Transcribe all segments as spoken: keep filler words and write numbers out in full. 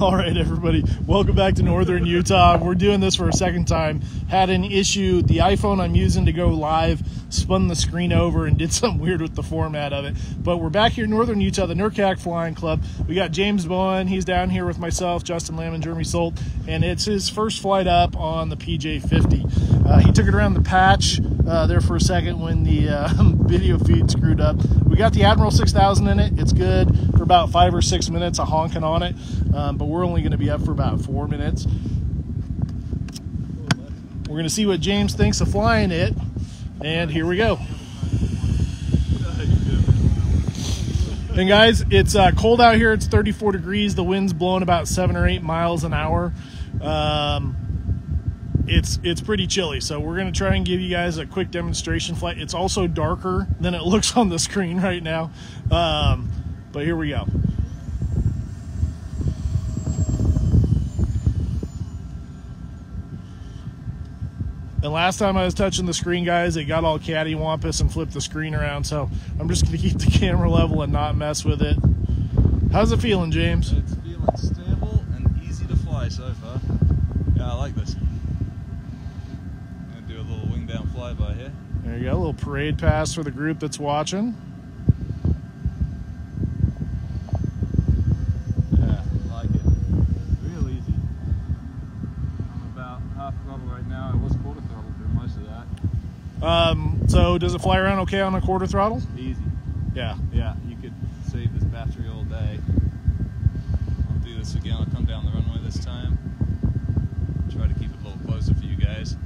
All right, everybody, welcome back to Northern Utah. We're doing this for a second time. Had an issue. The iPhone I'm using to go live spun the screen over and did something weird with the format of it. But we're back here in Northern Utah, the NERCAC Flying Club. We got James Boughen. He's down here with myself, Justin Lamb, and Jeremy Solt. And it's his first flight up on the P J fifty. Uh, he took it around the patch uh, there for a second when the uh, video feed screwed up. We got the Admiral six thousand in it. It's good for about five or six minutes of honking on it. Um, but we're only going to be up for about four minutes. We're going to see what James thinks of flying it, and here we go. And guys, it's uh, cold out here. It's thirty-four degrees. The wind's blowing about seven or eight miles an hour. Um, it's it's pretty chilly, so we're going to try and give you guys a quick demonstration flight. It's also darker than it looks on the screen right now, um, but here we go. And last time I was touching the screen, guys, it got all cattywampus and flipped the screen around. So I'm just going to keep the camera level and not mess with it. How's it feeling, James? It's feeling stable and easy to fly so far. Yeah, I like this. I'm going to do a little wing down flyby here. There you go, a little parade pass for the group that's watching. Um, so does it fly around okay on a quarter throttle? Easy. Yeah. Yeah, you could save this battery all day. I'll do this again. I'll come down the runway this time. Try to keep it a little closer for you guys.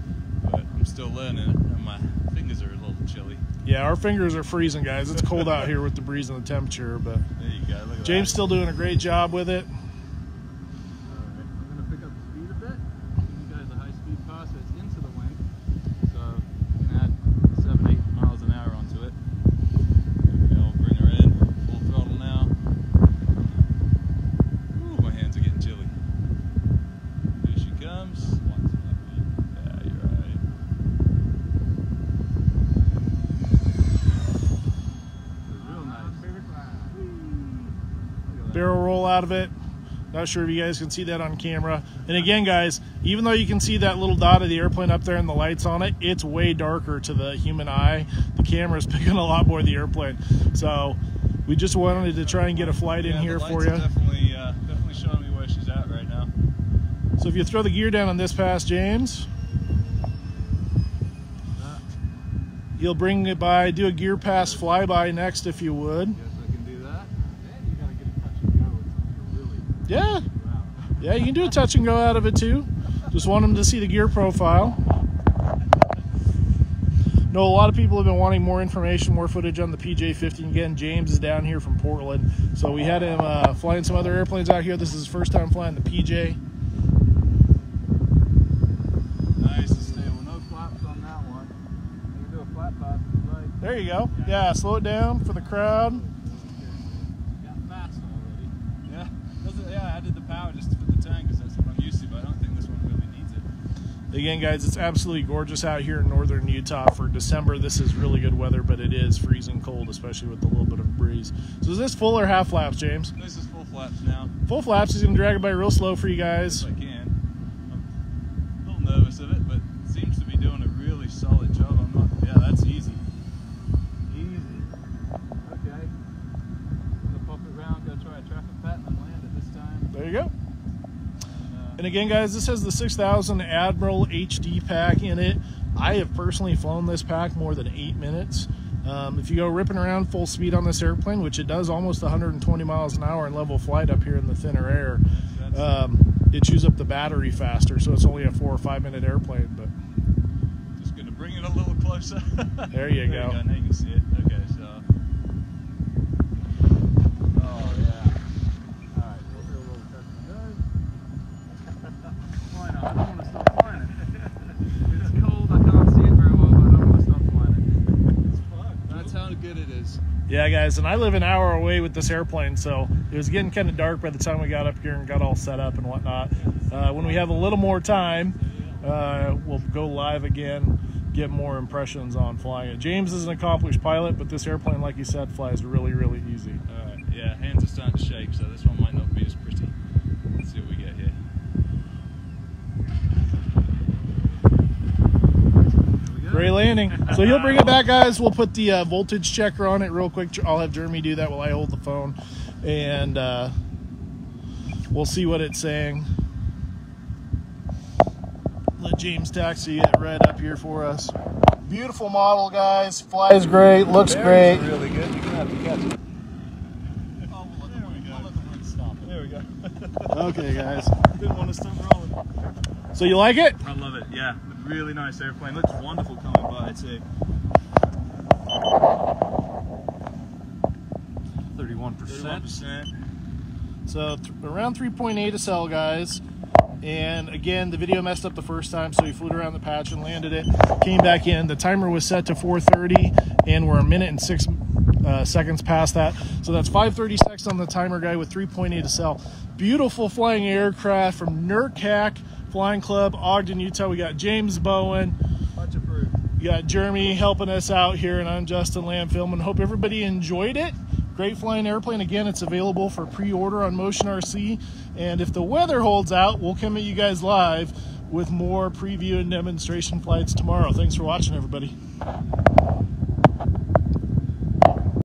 But I'm still learning it, and my fingers are a little chilly. Yeah, our fingers are freezing, guys. It's cold out here with the breeze and the temperature. But there you go. Look at James that. Still doing a great job with it. Barrel roll out of it. Not sure if you guys can see that on camera. And again, guys, even though you can see that little dot of the airplane up there and the lights on it, it's way darker to the human eye. The camera's picking a lot more of the airplane. So we just wanted to try and get a flight in yeah, here for you. Definitely, uh, definitely showing me where she's at right now. So if you throw the gear down on this pass, James, you'll bring it by. Do a gear pass flyby next, if you would. Yeah, yeah, you can do a touch and go out of it too. Just want them to see the gear profile. No, a lot of people have been wanting more information, more footage on the P J fifty. Again, James is down here from Portland, so we had him uh, flying some other airplanes out here. This is his first time flying the P J. Nice and stable. No flaps on that one. You can do a flat pass to the right. There you go. Yeah, slow it down for the crowd. Yeah, I did the power just for the tank because that's what I'm used to, but I don't think this one really needs it. Again, guys, it's absolutely gorgeous out here in northern Utah for December. This is really good weather, but it is freezing cold, especially with a little bit of breeze. So is this full or half flaps, James? This is full flaps now. Full flaps. He's going to drag it by real slow for you guys. If I can. I'm a little nervous of it, but it seems to be doing a really solid job. I'm not, yeah, that's easy. Easy. Okay. I'm going to pop it around, go try a traffic pattern and land. There you go. And again, guys, this has the six thousand Admiral H D pack in it. I have personally flown this pack more than eight minutes. Um, if you go ripping around full speed on this airplane, which it does almost one hundred twenty miles an hour in level flight up here in the thinner air, um, it chews up the battery faster, so it's only a four or five minute airplane. But just going to bring it a little closer. There you go. There you go. Now you can see it. Okay, so. Oh, yeah. Yeah, guys, and I live an hour away with this airplane, so it was getting kind of dark by the time we got up here and got all set up and whatnot. Uh, when we have a little more time, uh, we'll go live again, get more impressions on flying it. James is an accomplished pilot, but this airplane, like you said, flies really, really easy. All right, yeah, hands are starting to shake, so this one might not be as pretty. Let's see what we landing. So you'll bring it back, guys. We'll put the uh, voltage checker on it real quick. I'll have Jeremy do that while I hold the phone. And uh, we'll see what it's saying. Let James taxi it right up here for us. Beautiful model, guys. Flies great. Looks great. Really good. You're gonna have to catch it. Oh, well, there we go. I'll let the wind stop it. There we go. Okay, guys. Didn't want to stop rolling. So you like it? I love it. Yeah, really nice airplane. Looks wonderful coming by too. Thirty-one percent. So th around three point eight S L, guys. And again, the video messed up the first time, so he flew it around the patch and landed it. Came back in. The timer was set to four thirty, and we're a minute and six uh, seconds past that. So that's five thirty-six on the timer, guy, with three point eight S L. Beautiful flying aircraft from NERCAC Flying Club, Ogden, Utah. We got James Boughen. Much approved. You got Jeremy helping us out here, and I'm Justin Lamb filming. Hope everybody enjoyed it. Great flying airplane. Again, it's available for pre-order on Motion R C. And if the weather holds out, we'll come at you guys live with more preview and demonstration flights tomorrow. Thanks for watching, everybody.